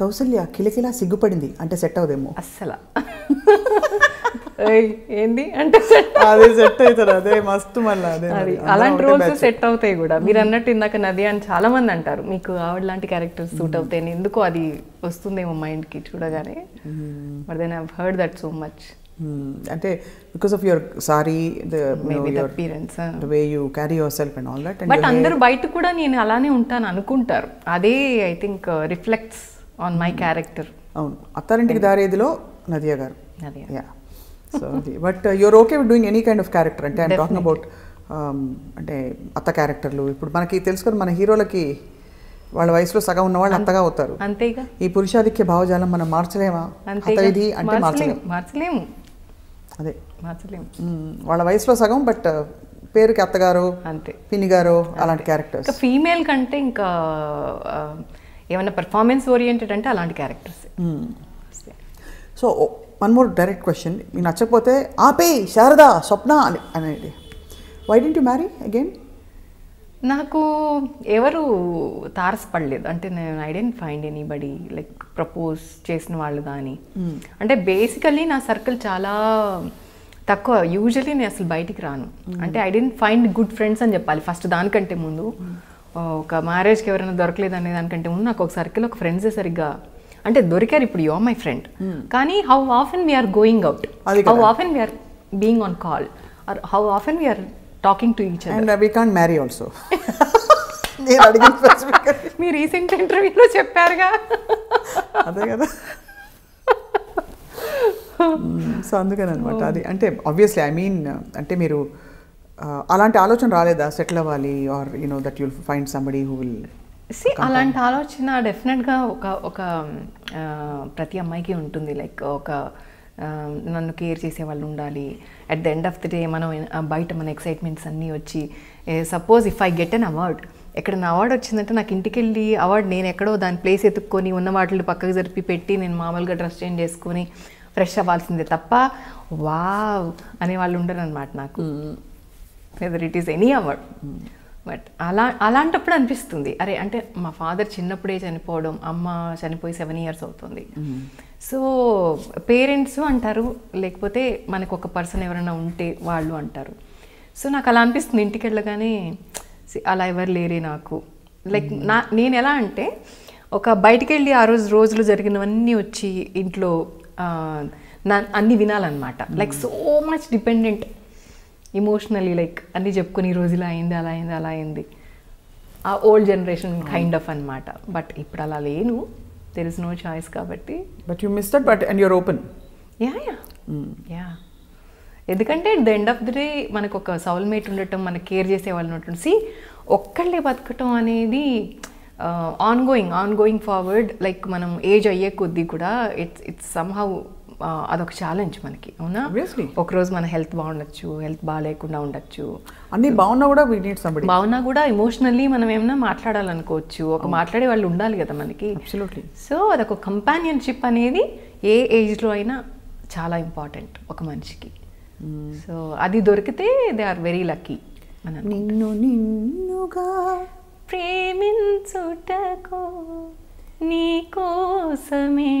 కౌసల్య కిలకిలా సిగ్గుపడింది అంటే సెట్ అవుదేమో. అస్సలు ఏంది అంటే అదే సెట్ అవుతారు, అదే మస్తు మళ్ళీ అలాంటి రోల్స్ సెట్ అవుతాయి కూడా. మీరు అన్నట్టు ఇందాక నది అని చాలా మంది అంటారు, మీకు ఆవిడ లాంటి క్యారెక్టర్స్ సూట్ అవుతాయని. ఎందుకో అది వస్తుందేమో మైండ్కి చూడగానే. But then I have heard that so much. అంటే because of your sari, the maybe you know, the your, appearance huh? the way you carry yourself and all that and but andaru bayita kuda nenu alane untanu anukuntaru. Ade I think uh, reflects on my mm-hmm. character. Avunu attarintiki daredilo Nadia garu. Nadia, yeah. So but uh, you're okay with doing any kind of character ante I'm Definitely. Talking about um, ante atta character lu ippudu manaki telusukoru mana hero laki వాళ్ళ వయసులో సగం ఉన్న వాళ్ళు అంతగా అవుతారు. అంతేగా ఈ పురుషాధిక్య భావజాలం మనం మార్చలేమా? ఇది అంటే మార్చలేము, మార్చలేము అదే మార్చలేము. వాళ్ళ వయసులో సగం బట్ పేరుకి అత్తగారు అంతే, పిన్నిగారు అలాంటి క్యారెక్టర్స్. ఇంకా ఫీమేల్ కంటే ఇంకా ఏమైనా పర్ఫార్మెన్స్ ఓరియంటెడ్ అంటే అలాంటి characters. So one more direct question, మీకు నచ్చకపోతే ఆపే శారదా స్వప్న అని అనేది. Why don't you marry again? నాకు ఎవరు తారసపడలేదు అంటే నేను I didn't find anybody like propose చేసిన వాళ్ళు కానీ. అంటే బేసికలీ నా సర్కిల్ చాలా తక్కువ. యూజువలీ నేను అసలు బయటికి రాను. అంటే I didn't find good friends అని చెప్పాలి. ఫస్ట్ దానికంటే ముందు ఒక మ్యారేజ్కి ఎవరైనా దొరకలేదు అనే దానికంటే ముందు నాకు ఒక సర్కిల్, ఒక ఫ్రెండ్సే సరిగ్గా అంటే దొరికారు. ఇప్పుడు యు ఆర్ మై ఫ్రెండ్ కానీ how often we are going out, how often we are being on call, or how often we are talking to each other and uh, we can't marry also. నేను అడిగిన ప్రశ్నకి మీ రీసెంట్ ఇంటర్వ్యూలో చెప్పారుగా అదే కదా. సో అందుకని అనమాట అది. అంటే ఆబ్వియస్లీ ఐ మీన్ అంటే మీరు అలాంటి ఆలోచన రాలేదా సెటిల్ అవ్వాలి or you know that you'll find somebody who will see? అలాంటి ఆలోచన డెఫినెట్గా ఒక ఒక ప్రతి అమ్మాయికి ఉంటుంది. లైక్ ఒక నన్ను కేర్ చేసే వాళ్ళు ఉండాలి. At the end of the day మనం బయట మన ఎక్సైట్మెంట్స్ అన్నీ వచ్చి suppose if I get an award, ఎక్కడ నా అవార్డ్ వచ్చిందంటే నాకు ఇంటికి వెళ్ళి అవార్డ్ నేను ఎక్కడో దాని ప్లేస్ ఎత్తుక్కొని ఉన్న వాటిని పక్కకు జరిపి పెట్టి నేను మామూలుగా డ్రెస్ చేంజ్ చేసుకొని ఫ్రెష్ అవ్వాల్సిందే తప్ప వావ్ అనేవాళ్ళు ఉండరు అనమాట నాకు. Whether it is any award but అలా అలాంటప్పుడు అనిపిస్తుంది అరే అంటే మా ఫాదర్ చిన్నప్పుడే చనిపోవడం, అమ్మ చనిపోయి సెవెన్ ఇయర్స్ అవుతుంది. సో పేరెంట్స్ అంటారు లేకపోతే మనకు ఒక పర్సన్ ఎవరైనా ఉంటే వాళ్ళు అంటారు. సో నాకు అలా అనిపిస్తుంది ఇంటికి వెళ్ళగానే అలా ఎవరు లేరే నాకు. లైక్ నా నేను ఎలా అంటే ఒక బయటికి వెళ్ళి ఆ రోజు రోజులు జరిగినవన్నీ వచ్చి ఇంట్లో నా అన్నీ వినాలన్నమాట. Like so much dependent emotionally. Like అన్నీ చెప్పుకుని ఈ రోజు ఇలా అయింది అలా అయింది అలా అయింది ఆ ఓల్డ్ జనరేషన్ కైండ్ ఆఫ్ అనమాట. బట్ ఇప్పుడు అలా లేను, there is no choice kabatti. But you missed it but and you're open. Yeah yeah mm. yeah edukante at the end of the day manaku oka soulmate undatam mana care chese vallu untundi. See okkalle batkatam anedi ongoing ongoing forward like manam age ayye koddi kuda it's it's somehow అదొక ఛాలెంజ్ మనకి. అవునా ఒకరోజు మన హెల్త్ బాగుండొచ్చు, హెల్త్ బాగాలేకుండా ఉండొచ్చు, అన్నీ బాగున్నా కూడా వీ నీడ్ సంబడీ. బాగున్నా కూడా ఎమోషనల్లీ మనం ఏమైనా మాట్లాడాలనుకోవచ్చు, ఒక మాట్లాడే వాళ్ళు ఉండాలి కదా మనకి. అబ్సల్యూట్లీ. సో అదొక కంపానియన్షిప్ అనేది ఏ ఏజ్లో అయినా చాలా ఇంపార్టెంట్ ఒక మనిషికి. సో అది దొరికితే దే ఆర్ వెరీ లక్కీ. నిన్ను నిన్నుగా ప్రేమించుటకో నీ కోసమే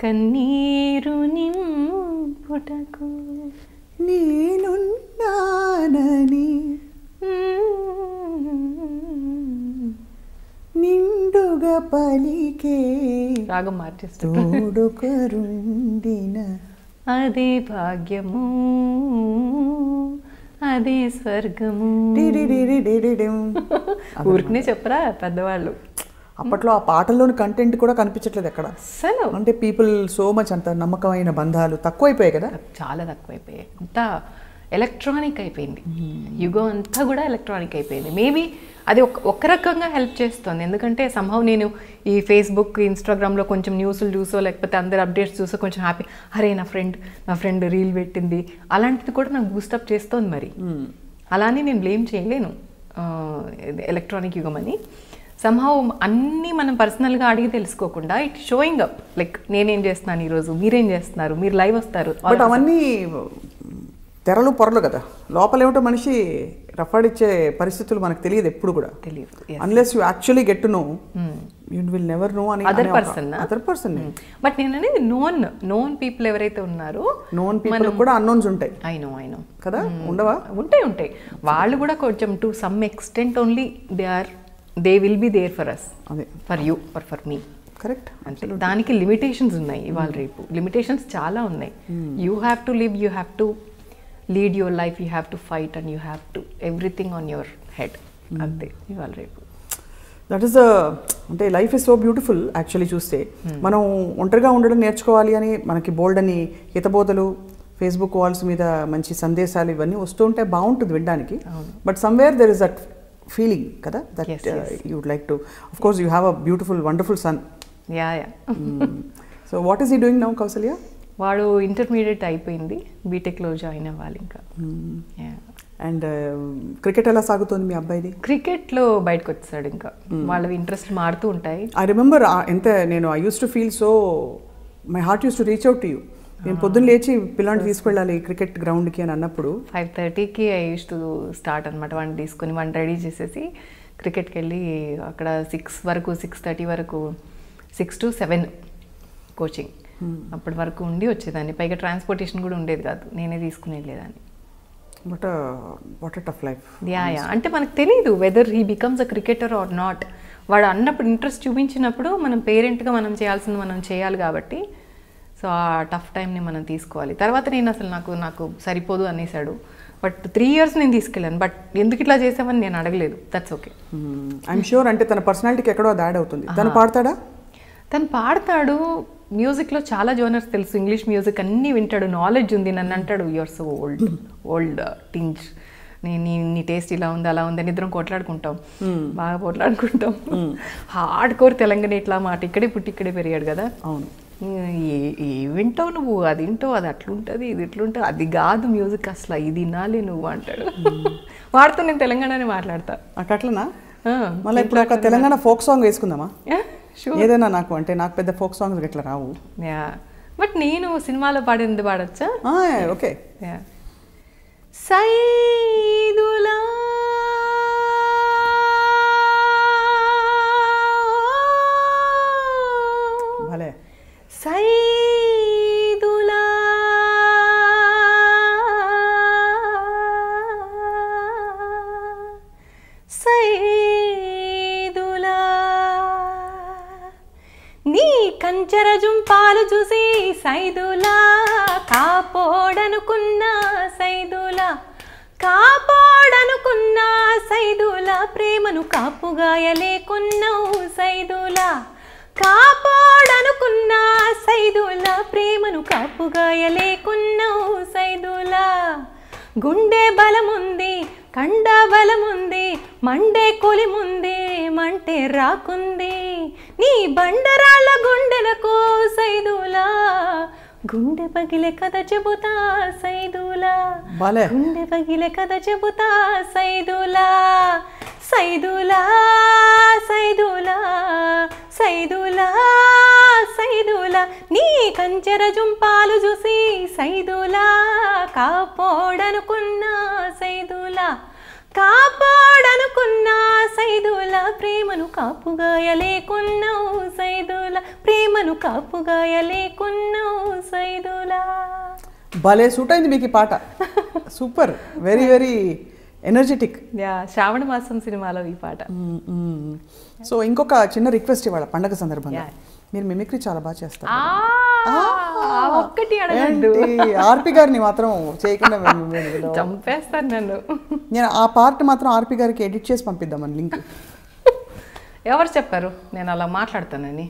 కన్నీరు నింపుటకు నేనున్నానని నిండుగా పలికే రాగం మార్చేస్తూ తోడుకరుండిన అదే భాగ్యము అదే స్వర్గము. ఊరికనే చెప్పరా పెద్దవాళ్ళు. అప్పట్లో ఆ పాటల్లోని కంటెంట్ కూడా కనిపించట్లేదు ఎక్కడ అసలు. అంటే పీపుల్ సో మచ్ అంత నమ్మకమైన బంధాలు తక్కువైపోయాయి కదా, చాలా తక్కువైపోయాయి. అంతా electronic అయిపోయింది యుగం అంతా కూడా electronic అయిపోయింది మేబీ అది ఒక రకంగా హెల్ప్ చేస్తుంది ఎందుకంటే సంభావ నేను ఈ ఫేస్బుక్ ఇన్‌స్టాగ్రామ్ లో కొంచెం న్యూస్లు చూసో లేకపోతే అందరి అప్డేట్స్ చూసో కొంచెం హ్యాపీ అరే నా ఫ్రెండ్ నా ఫ్రెండ్ రీల్ పెట్టింది అలాంటిది కూడా నాకు బూస్ట్ అప్ చేస్తుంది మరి అలానే నేను బ్లేమ్ చేయలేను ఎలక్ట్రానిక్ యుగం అని సంభావ అన్ని మనం పర్సనల్ గా అడిగి తెలుసుకోకుండా ఇట్ షోయింగ్ అప్ లైక్ నేను ఏం చేస్తున్నాను ఈ రోజు మీరు ఏం చేస్తున్నారు మీరు లైవ్ వస్తారు బట్ అవన్నీ తెరలు పొరలు కదా లోపల ఏమిటో మనిషి రఫాడిచ్చే పరిస్థితులు మనకు తెలియదు ఎప్పుడు కూడా తెలియదు unless you actually get to know you will never know అని other person other person but నేను అనేది నోన్ నోన్ పీపుల్ ఎవరైతే ఉన్నారో నోన్ పీపుల్ కూడా అన్నోన్స్ ఉంటాయి ఐ నో ఐ నో కదా ఉండవా ఉంటాయి ఉంటాయి వాళ్ళు కూడా కొంచెం to some extent only they are they will be there for us అదే for you are for me correct అంటే దానికి లిమిటేషన్స్ ఉన్నాయి ఇవాళ రేపు లిమిటేషన్స్ చాలా ఉన్నాయి you have to live you have to lead your life you have to fight and you have to everything on your head ante ival repu that is a ante life is so beautiful actually chuste manam ontarga undadam nerchukovali ani manaki bold ani hitabodalu facebook walls meeda manchi sandesalu ivanni ostunte baaguntundi vindaniki but somewhere there is that feeling kada that yes, yes. Uh, you would like to of course you have a beautiful wonderful son yeah yeah mm. So what is he doing now Kousalya వాడు ఇంటర్మీడియట్ అయిపోయింది బీటెక్లో జాయిన్ అవ్వాలి ఇంకా అండ్ క్రికెట్ ఎలా సాగుతుంది మీ అబ్బాయిది క్రికెట్లో బయటకు వచ్చాడు ఇంకా వాళ్ళవి ఇంట్రెస్ట్ మారుతూ ఉంటాయి ఐ రిమెంబర్ ఎంత నేను I use to feel so my heart use to reach out to you నేను పొద్దున్న లేచి పిల్లని తీసుకెళ్ళాలి క్రికెట్ గ్రౌండ్కి అని అన్నప్పుడు ఫైవ్ థర్టీకి ఐ యూస్ టు స్టార్ట్ అనమాట వాడిని తీసుకొని వాడిని రెడీ చేసేసి క్రికెట్కి వెళ్ళి అక్కడ సిక్స్ వరకు సిక్స్ థర్టీ వరకు సిక్స్ టు సెవెన్ కోచింగ్ అప్పటి వరకు ఉండి వచ్చేదాన్ని పైగా ట్రాన్స్పోర్టేషన్ కూడా ఉండేది కాదు నేనే తీసుకుని వెళ్ళేదాన్ని but what a tough life ya ya అంటే మనకు తెలియదు whether he becomes a cricketer or not వాడు అన్నప్పుడు ఇంట్రెస్ట్ చూపించినప్పుడు మనం పేరెంట్గా మనం చేయాల్సింది మనం చేయాలి కాబట్టి సో ఆ టఫ్ టైంని మనం తీసుకోవాలి తర్వాత నేను అసలు నాకు నాకు సరిపోదు అనేసాడు బట్ త్రీ ఇయర్స్ నేను తీసుకెళ్ళాను బట్ ఎందుకు ఇట్లా చేసామని నేను అడగలేదు దట్స్ ఓకే ఐఎమ్ షూర్ అంటే తన పర్సనాలిటీకి ఎక్కడో యాడ్ అవుతుంది తను పాడతాడా తను పాడతాడు మ్యూజిక్లో చాలా జోనర్స్ తెలుసు ఇంగ్లీష్ మ్యూజిక్ అన్నీ వింటాడు నాలెడ్జ్ ఉంది నన్ను అంటాడు you're so old old tinge నీ నీ నీ టేస్ట్ ఇలా ఉంది అలా ఉందని ఇద్దరం కొట్లాడుకుంటాం బాగా కొట్లాడుకుంటాం హార్డ్ కోర్ తెలంగాణ ఇట్లా మాట ఇక్కడే పుట్టి ఇక్కడే పెరిగాడు కదా అవును ఏ ఏ వింటావు నువ్వు అది వింటావు అది అట్లుంటుంది ఇది ఇట్లుంటుంది అది కాదు మ్యూజిక్ అసలు ఇది వినాలి నువ్వు అంటాడు వాడితో నేను తెలంగాణనే మాట్లాడతా అట్లనా మళ్ళీ ఇప్పుడు ఒక తెలంగాణ ఫోక్ సాంగ్ వేసుకుందామా ఏదైనా నాకు అంటే నాకు పెద్ద ఫోక్ సాంగ్స్ ఇట్లా రావు బట్ నేను సినిమాలో పాడింది పాడొచ్చా ఓకే సైదులా భలే సైదులా కంచరజుం పాలు చూసి సైదులా కాపోడనుకున్నా సైదులా కాపోడనుకున్నా సైదులా ప్రేమను కాపుగాయలేకున్నావు సైదులా కాపోడనుకున్నా సైదులా ప్రేమను కాపుగాయలేకున్నావు సైదులా గుండె బలముంది కండ బలముంది మండే కొలిముంది మంటే రాకుంది నీ బండరాళ్ళ గుండెలకు సైదులా గుండె పగిలే కథ చెబుతా సైదులా గుండె పగిలే కథ చెబుతా సైదులా సైదులా సైదులా సైదులా సైదులా నీ కంచెర జుంపాలు చూసి సైదులా కాపోడనుకున్నా సైదులా కాపాడనుకున్నా సైదులా ప్రేమను కాపుగాయలేకున్నావు సైదులా ప్రేమను కాపుగాయలేకున్నావు సైదులా భలే సూట్ అయింది మీకు ఈ పాట super very very energetic ya Sravana Masam సినిమాలో ఈ పాట సో ఇంకొక చిన్న రిక్వెస్ట్ ఇవాళ పండగ సందర్భంగా మీరు మిమిక్రీ చాలా బాగా చేస్తారు ఒక్కటి అడగండి ఆర్పి గారిని మాత్రం చేయకుండా చంపేస్తాను నన్ను నేను ఆ పార్ట్ మాత్రం ఆర్పి గారికి ఎడిట్ చేసి పంపిద్దామని లింక్ ఎవరు చెప్పారు నేను అలా మాట్లాడతానని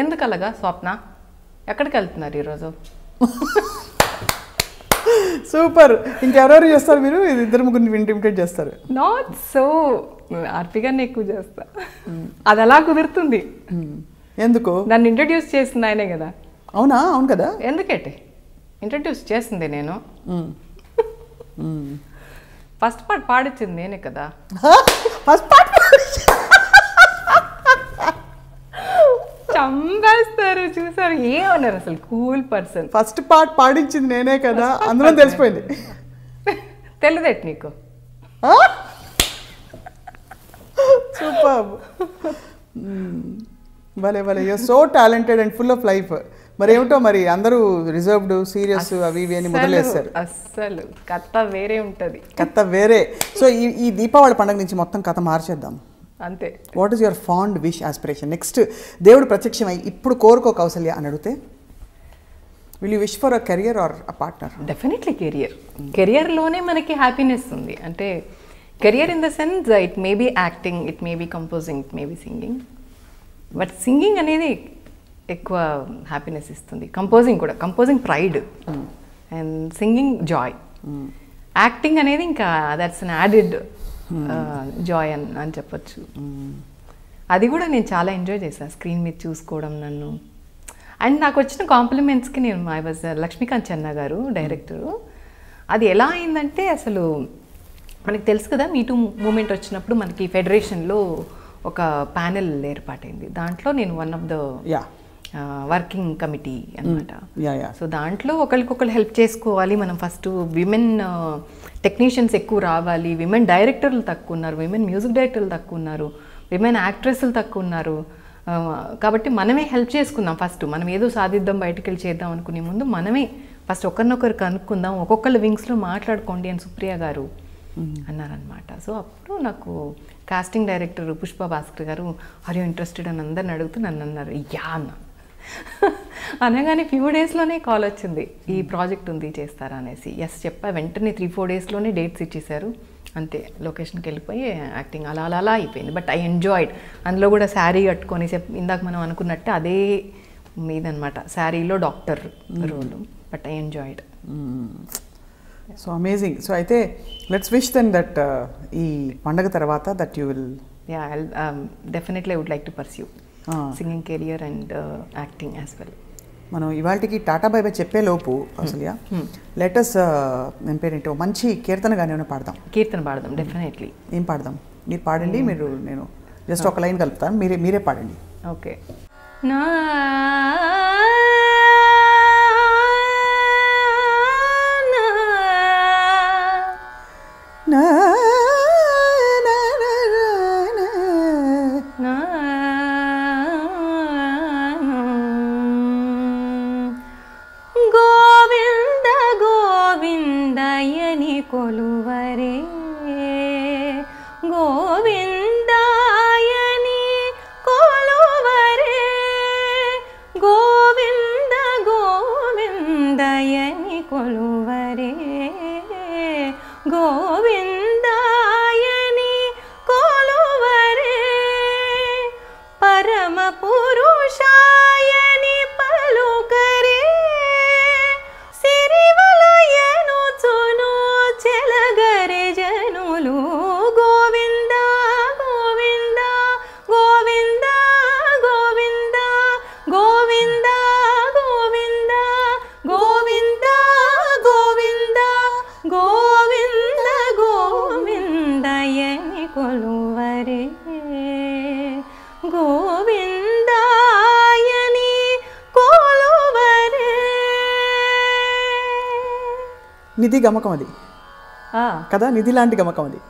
ఎందుకు అలాగా స్వప్న ఎక్కడికి వెళ్తున్నారు ఈరోజు Super. ఇంకెవరెవరు చేస్తారు మీరు? ఇద్దరు ముగ్గురు ఇంటిమిటేట్ చేస్తారు. నాట్ సో ఆర్పిగానే ఎక్కువ చేస్తా. అది అలా కుదురుతుంది. ఎందుకు? నన్ను ఇంట్రడ్యూస్ చేసింది ఆయనే కదా. అవునా? అవును కదా. ఎందుకంటే ఇంట్రడ్యూస్ చేసింది నేను. ఫస్ట్ పార్ట్ పాడించింది నేనే కదా. ఫస్ట్ పార్ట్ చంపేస్తారు చూసారు. ఏమన్నారు అసలు? Cool person. ఫస్ట్ పార్ట్ పాడించింది నేనే కదా అందరం తెలిసిపోయింది. తెలియదట్ నీకు. సూపర్. భలే భలే. You are so talented and full of life. మరి ఏమిటో మరి అందరూ రిజర్వ్డ్ సీరియస్ అవి ఇవి అని మొదలేస్తారు. అస్సలు కథ వేరే ఉంటుంది. కథ వేరే. సో ఈ ఈ దీపావళి పండుగ నుంచి మొత్తం కథ మార్చేద్దాం అంతే. What is your fond wish aspiration? Next దేవుడు ప్రత్యక్షమై ఇప్పుడు కోరుకో కౌసల్య అని అడిగితే will you wish for a career or a partner? Definitely career. కెరియర్లోనే మనకి హ్యాపీనెస్ ఉంది అంటే career in the sense it may be acting, it may be composing, it may be singing. But singing అనేది ఎక్కువ హ్యాపీనెస్ ఇస్తుంది. కంపోజింగ్ కూడా, composing pride and singing joy. Acting అనేది ఇంకా దట్స్ అన్ యాడెడ్ జాయ్ అని అని చెప్పచ్చు. అది కూడా నేను చాలా ఎంజాయ్ చేశాను స్క్రీన్ మీద చూసుకోవడం నన్ను. అండ్ నాకు వచ్చిన కాంప్లిమెంట్స్కి నేను ఐ వాజ్ లక్ష్మీకాంత్ చెన్న గారు డైరెక్టరు. అది ఎలా అయిందంటే అసలు మనకు తెలుసు కదా మీ టూ మూమెంట్ వచ్చినప్పుడు మనకి ఫెడరేషన్లో ఒక ప్యానెల్ ఏర్పాటైంది. దాంట్లో నేను one of the working committee అనమాట. సో దాంట్లో ఒకరికొకరు హెల్ప్ చేసుకోవాలి మనం. ఫస్ట్ విమెన్ టెక్నీషియన్స్ ఎక్కువ రావాలి, విమెన్ డైరెక్టర్లు తక్కువ ఉన్నారు, విమెన్ మ్యూజిక్ డైరెక్టర్లు తక్కువ ఉన్నారు, విమెన్ యాక్ట్రెస్లు తక్కువ ఉన్నారు. కాబట్టి మనమే హెల్ప్ చేసుకుందాం ఫస్ట్. మనం ఏదో సాధిద్దాం బయటకు వెళ్ళి చేద్దాం అనుకునే ముందు మనమే ఫస్ట్ ఒకరినొకరు కనుక్కుందాం, ఒక్కొక్కరు వింగ్స్లో మాట్లాడుకోండి అని సుప్రియ గారు అన్నారనమాట. సో అప్పుడు నాకు కాస్టింగ్ డైరెక్టర్ రుపుష్ప భాస్కర్ గారు ఆర్ యూ ఇంట్రెస్టెడ్ అని అందరిని అడుగుతూ నన్ను అన్నారు. యా అన్న అనగానే ఫ్యూ డేస్లోనే కాల్ వచ్చింది, ఈ ప్రాజెక్ట్ ఉంది చేస్తారా అనేసి. ఎస్ చెప్పా. వెంటనే త్రీ ఫోర్ డేస్లోనే డేట్స్ ఇచ్చేశారు. అంతే లొకేషన్కి వెళ్ళిపోయి యాక్టింగ్ అలా అలా అలా అయిపోయింది. But I enjoyed. అందులో కూడా శారీ కట్టుకొని చెప్ ఇందాక మనం అనుకున్నట్టు అదే మీదనమాట శారీలో doctor role. But I enjoyed. So amazing. So అయితే లెట్స్ విష్ దెన్ దట్ ఈ పండగ తర్వాత that you will yeah definitely I would like to pursue singing career and acting as well. మనం ఇవాళకి టాటా బై బై చెప్పేలోపు కౌసల్య లెటస్ నేను పేరేంటో మంచి కీర్తన గానే ఏమైనా పాడదాం. కీర్తన పాడదాం డెఫినెట్లీ. ఏం పాడదాం? మీరు పాడండి. మీరు నేను జస్ట్ ఒక లైన్ కలుపుతాను, మీరే మీరే పాడండి. ఓకే. నా నా కొలువరే గోవిందాయని కొలువరే గోవింద గోవిందాయని కొలువరే గోవిందాయని కొలువరే పరమ పురుషాయని పలుకరే నిధి గమకం. అది కదా నిధి లాంటి గమకం. అది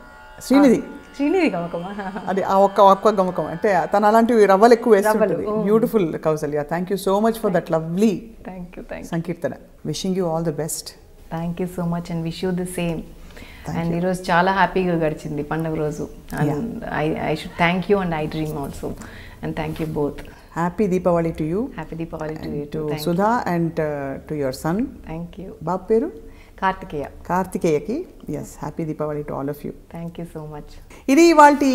శ్రీనిధి. శ్రీనిధి గమకమా? అది ఆ ఒక్క ఒక్క గమకం అంటే తను అలాంటివి రవ్వలు ఎక్కువ వేస్తుంది. Beautiful Kousalya. Thank you so much for that lovely thank you thank Sankeerthana. Wishing you all the best. Thank you so much and wish you the same. And ఈరోజు చాలా హ్యాపీగా గడిచింది పండుగ రోజు. I I should thank you and I dream also and thank you both. Happy Deepavali to you. Happy Deepavali to you too. To Sudha and uh, to your son. Thank you. Baap peru? Karthikeya. Karthikeya ki. Yes. Happy Deepavali to all of you. Thank you so much. Idi ivalti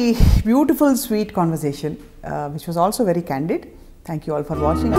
beautiful sweet conversation uh, which was also very candid. Thank you all for watching.